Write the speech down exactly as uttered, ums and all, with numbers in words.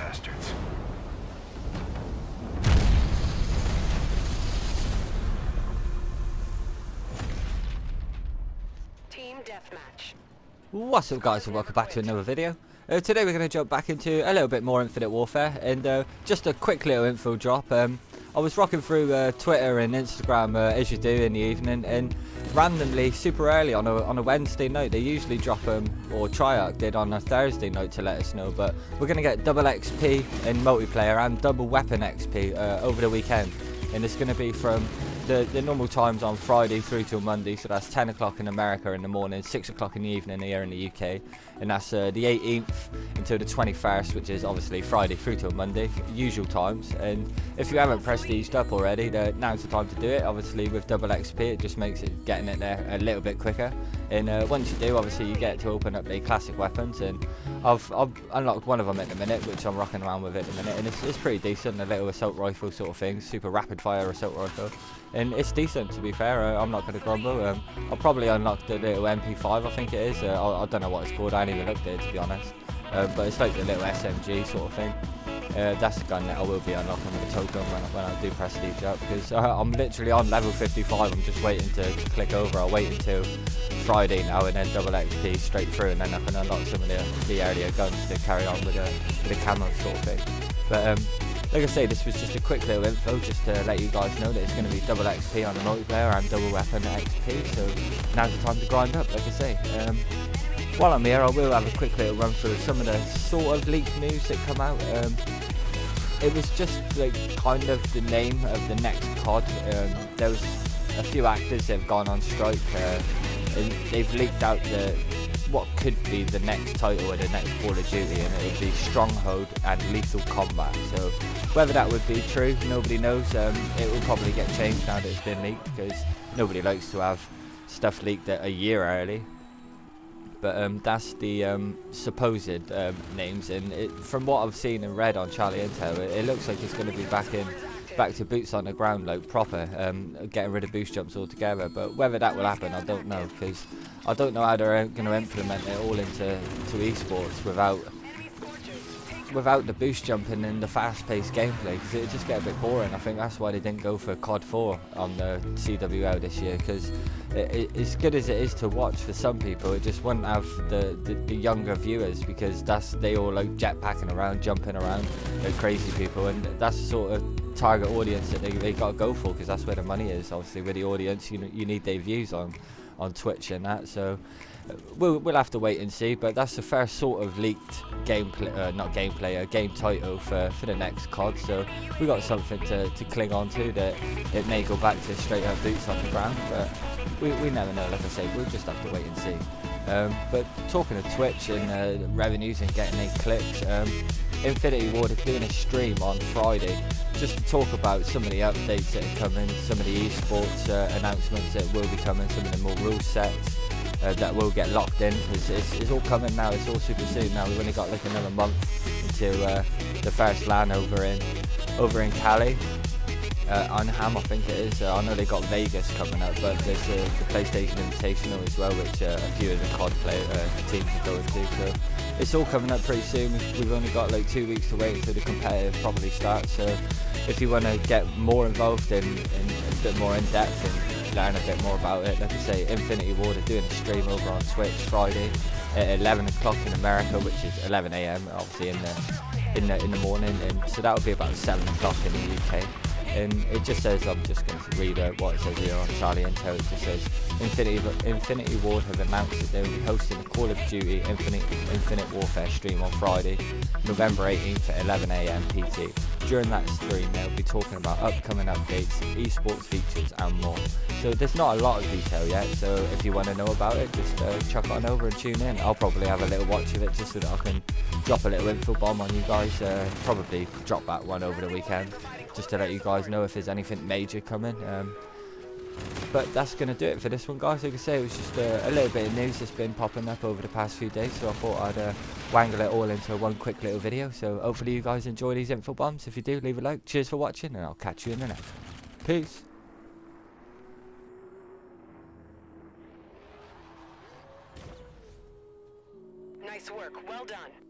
bastards. Team deathmatch. What's up, guys, and welcome back to another video. Uh, today we're going to jump back into a little bit more Infinite Warfare, and uh, just a quick little info drop. Um, I was rocking through uh, Twitter and Instagram uh, as you do in the evening, and randomly, super early on a, on a Wednesday night, they usually drop them, or Triarch did on a Thursday night to let us know, but we're going to get double X P in multiplayer and double weapon X P uh, over the weekend, and it's going to be from the, the normal times on Friday through till Monday, so that's ten o'clock in America in the morning, six o'clock in the evening here in the U K, and that's uh, the eighteenth until the twenty-first, which is obviously Friday through till Monday, usual times. And if you haven't pressed these up already, now's the time to do it. Obviously with double X P it just makes it getting it there a little bit quicker, and uh, once you do, obviously you get to open up the classic weapons, and I've, I've unlocked one of them at the minute, which I'm rocking around with at the minute, and it's, it's pretty decent, a little assault rifle sort of thing, super rapid fire assault rifle. And it's decent, to be fair. uh, I'm not going to grumble. um, I'll probably unlock the little M P five, I think it is. uh, I, I don't know what it's called, I haven't even looked at it, to be honest. uh, but it's like the little S M G sort of thing. uh, that's the gun that I will be unlocking with a token when, when I do press these up, because uh, I'm literally on level fifty-five, I'm just waiting to, to click over. I'll wait until Friday now and then double X P straight through, and then I can unlock some of the, the earlier guns to carry on with the, the camera sort of thing. But um, like I say, this was just a quick little info just to let you guys know that it's going to be double X P on the multiplayer and double weapon X P, so now's the time to grind up, like I say. Um, while I'm here, I will have a quick little run through some of the sort of leaked news that come out. Um, it was just like kind of the name of the next C O D. Um, there was a few actors that have gone on strike, uh, and they've leaked out the what could be the next title or the next Call of Duty, and it would be Stronghold and Lethal Combat. So whether that would be true, nobody knows. um, it will probably get changed now that it's been leaked, because nobody likes to have stuff leaked a year early. But um, that's the um, supposed um, names, and it, from what I've seen and read on Charlie Intel, it, it looks like it's going to be back in back to boots on the ground, like proper, um, getting rid of boost jumps altogether. But whether that will happen, I don't know, because I don't know how they're going to implement it all into to esports without without the boost jumping and the fast-paced gameplay, because it just get a bit boring. I think that's why they didn't go for C O D four on the C W L this year, because it, it, as good as it is to watch for some people, it just wouldn't have the, the, the younger viewers, because that's they all like jetpacking around, jumping around, like crazy people, and that's the sort of target audience that they they got to go for, because that's where the money is. Obviously, with the audience, you you need their views on on Twitch and that, so we'll, we'll have to wait and see. But that's the first sort of leaked gameplay, uh, not gameplay, a game title for, for the next C O D, so we got something to, to cling on to that it may go back to straight up boots on the ground, but we, we never know, like I say, we'll just have to wait and see. Um, but talking of Twitch and uh, revenues and getting their clicks, um, Infinity Ward is doing a stream on Friday just to talk about some of the updates that are coming, some of the esports uh, announcements that will be coming, some of the more rule sets uh, that will get locked in, because it's, it's all coming now, it's all super soon now. We've only got like another month until uh, the first LAN over in over in Cali, uh, on Ham I think it is. uh, I know they got Vegas coming up, but there's uh, the PlayStation Invitational as well, which uh, a few of the C O D play, uh, teams are going to, so it's all coming up pretty soon. We've only got like two weeks to wait until the competitive probably starts, so if you want to get more involved in, in a bit more in depth and learn a bit more about it, like I say, Infinity Ward are doing a stream over on Twitch Friday at eleven o'clock in America, which is eleven A M obviously in the, in the in the morning, and so that would be about seven o'clock in the U K. And it just says, I'm just going to read out what it says here on Charlie Intel. It just says, Infinity, Infinity Ward have announced that they will be hosting a Call of Duty Infinite, Infinite Warfare stream on Friday, November eighteenth at eleven A M P T. During that stream, they'll be talking about upcoming updates, esports features and more. So there's not a lot of detail yet, so if you want to know about it, just uh, chuck on over and tune in. I'll probably have a little watch of it just so that I can drop a little info bomb on you guys. Uh, probably drop that one over the weekend, just to let you guys know if there's anything major coming. Um, but that's going to do it for this one, guys. Like I say, it was just uh, a little bit of news that's been popping up over the past few days, so I thought I'd uh, wangle it all into one quick little video. So hopefully you guys enjoy these info bombs. If you do, leave a like. Cheers for watching, and I'll catch you in the next one. Peace. Nice work. Well done.